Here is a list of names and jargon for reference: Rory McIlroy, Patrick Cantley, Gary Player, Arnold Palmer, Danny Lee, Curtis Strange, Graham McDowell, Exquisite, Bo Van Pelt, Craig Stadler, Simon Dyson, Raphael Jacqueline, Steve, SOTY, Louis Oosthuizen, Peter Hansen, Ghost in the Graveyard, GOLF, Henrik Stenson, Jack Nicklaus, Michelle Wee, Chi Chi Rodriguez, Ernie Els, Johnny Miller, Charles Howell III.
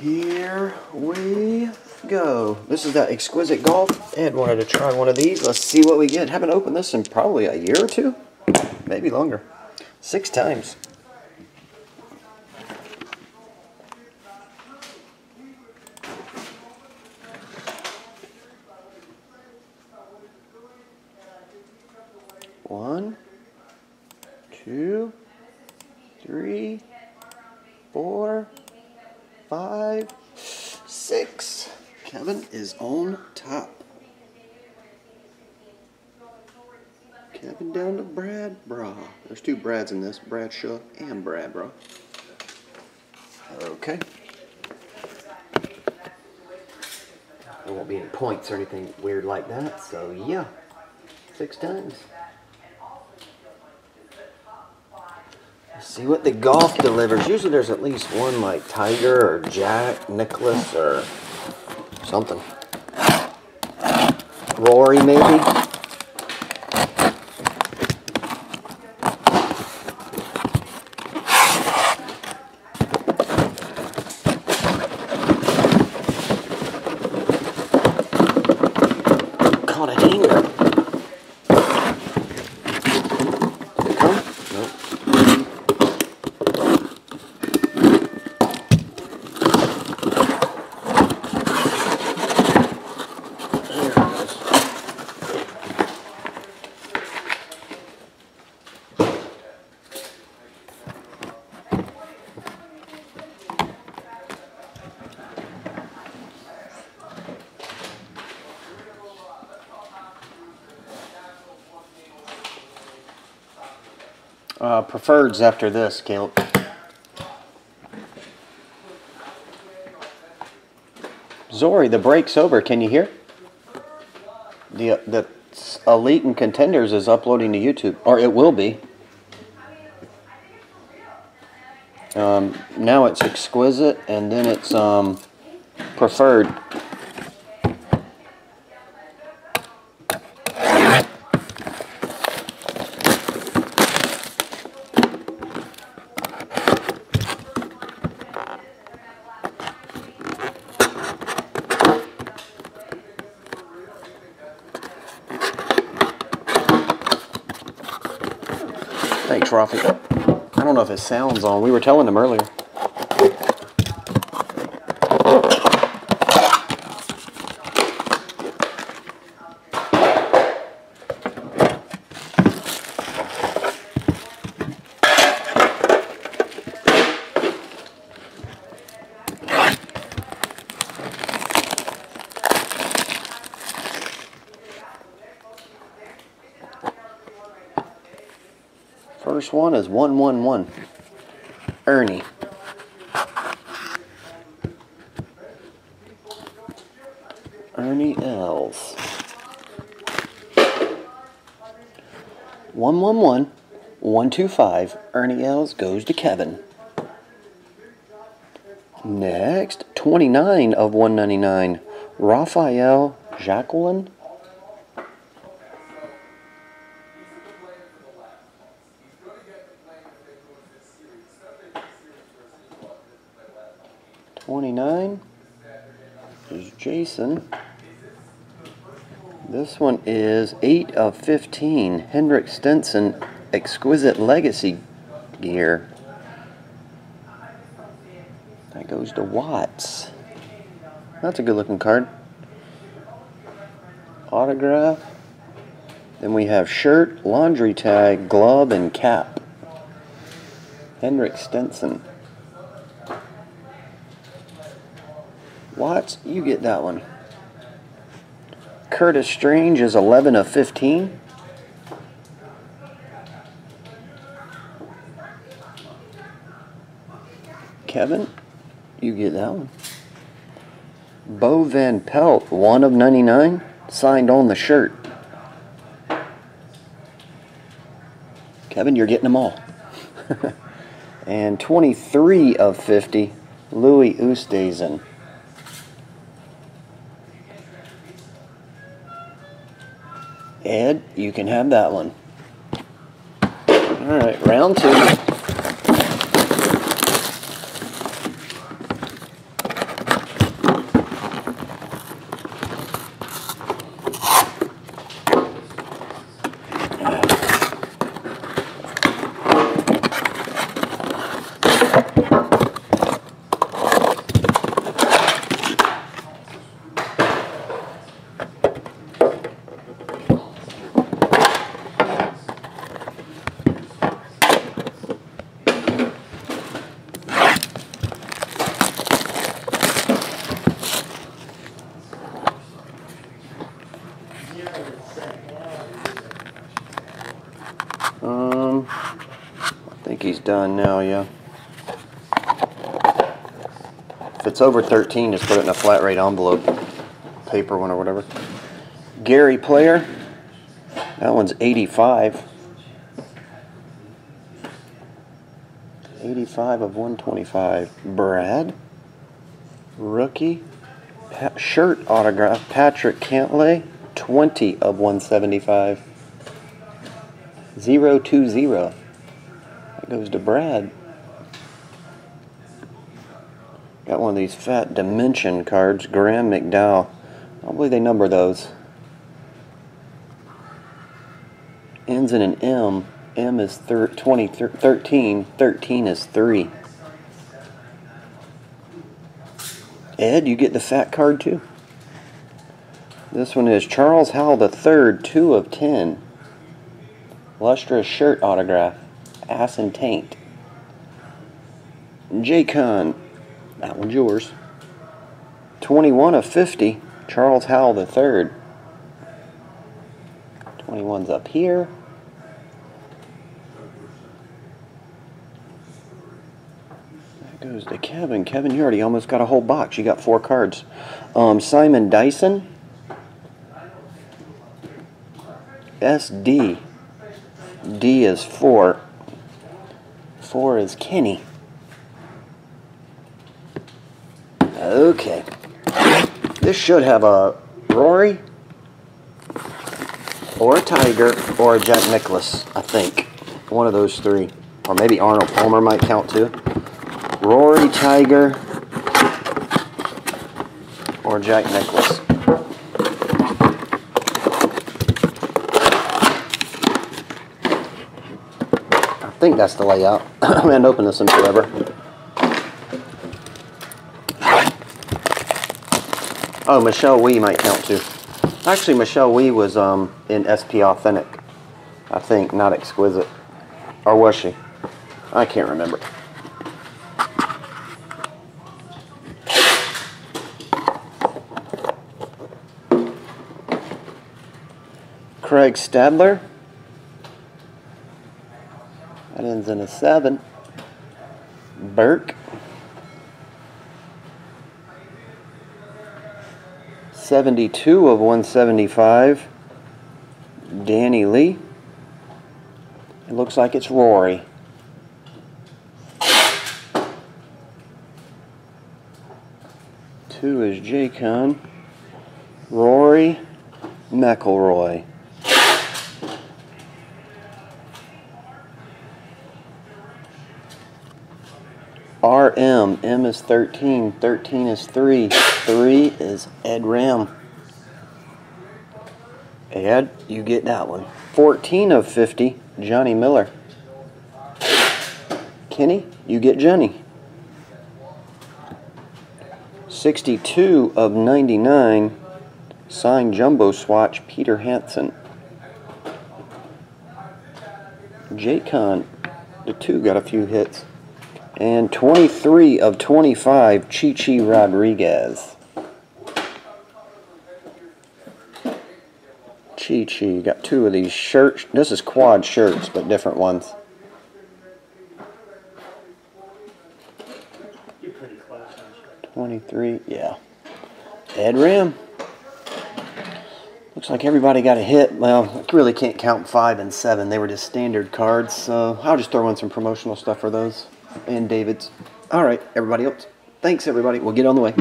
Here we go. This is that Exquisite Golf. Ed wanted to try one of these. Let's see what we get. Haven't opened this in probably a year or two, maybe longer. 6 times. One, two, three, four, 5, 6. Kevin is on top. Kevin down to Brad Bra. There's 2 Brads in this, Bradshaw and Brad Bra. Okay. There won't be any points or anything weird like that, so yeah. 6 times. See what the golf delivers. Usually there's at least one like Tiger or Jack, Nicholas or something. Rory maybe. Caught a hanger. Did it come? Nope. Preferreds after this, Caleb. Zori, the break's over. Can you hear? The Elite and Contenders is uploading to YouTube, or it will be. Now it's Exquisite, and then it's Preferred. Thanks, Rafi. I don't know if it sounds on. We were telling them earlier. First one is 1-1-1. Ernie. Ernie Els. 1-1-1. 1-2-5. Ernie Els goes to Kevin. Next, 29 of 199. Raphael Jacqueline. 29 is Jason. This one is 8 of 15. Henrik Stenson, Exquisite Legacy gear. That goes to Watts. That's a good looking card. Autograph. Then we have shirt, laundry tag, glove, and cap. Henrik Stenson. Watts, you get that one. Curtis Strange is 11 of 15. Kevin, you get that one. Bo Van Pelt, 1 of 99, signed on the shirt. Kevin, you're getting them all. And 23 of 50, Louis Oosthuizen. Ed, you can have that one. All right, round 2. done now, yeah. If it's over 13, just put it in a flat rate envelope, paper one or whatever. Gary Player, that one's 85. 85 of 125. Brad, rookie, shirt autograph, Patrick Cantley, 20 of 175. 020. That goes to Brad. Got one of these fat dimension cards, Graham McDowell. I don't believe they number those. Ends in an M. M is 13. 13 is 3. Ed, you get the fat card too. This one is Charles Howell III, 2 of 10. Lustrous shirt autograph. Ass and taint. J-Con. That one's yours. 21 of 50. Charles Howell III. 21's up here. That goes to Kevin. Kevin, you already almost got a whole box. You got 4 cards. Simon Dyson. SD. D is 4. 4 is Kenny. Okay. This should have a Rory or a Tiger or a Jack Nicklaus, I think. One of those 3. Or maybe Arnold Palmer might count too. Rory, Tiger, or Jack Nicklaus. I think that's the layout. I haven't opened this in forever. Oh, Michelle Wee might count too. Actually, Michelle Wee was in SP Authentic, I think, not Exquisite. Or was she? I can't remember. Craig Stadler. That ends in a 7. Burke. 72 of 175. Danny Lee. It looks like it's Rory. Two is J-Con. Rory McIlroy. RM, M is 13, 13 is 3, 3 is Ed Ram. Ed, you get that one. 14 of 50, Johnny Miller. Kenny, you get Johnny. 62 of 99, signed jumbo swatch, Peter Hansen. J-Con, the 2 got a few hits. And 23 of 25, Chi Chi Rodriguez. Chi Chi, got 2 of these shirts. This is quad shirts, but different ones. You're pretty close. 23, yeah. Ed Ram. Looks like everybody got a hit. Well, I really can't count 5 and 7. They were just standard cards, so I'll just throw in some promotional stuff for those. And David's. All right, everybody else. Thanks, everybody. We'll get on the way.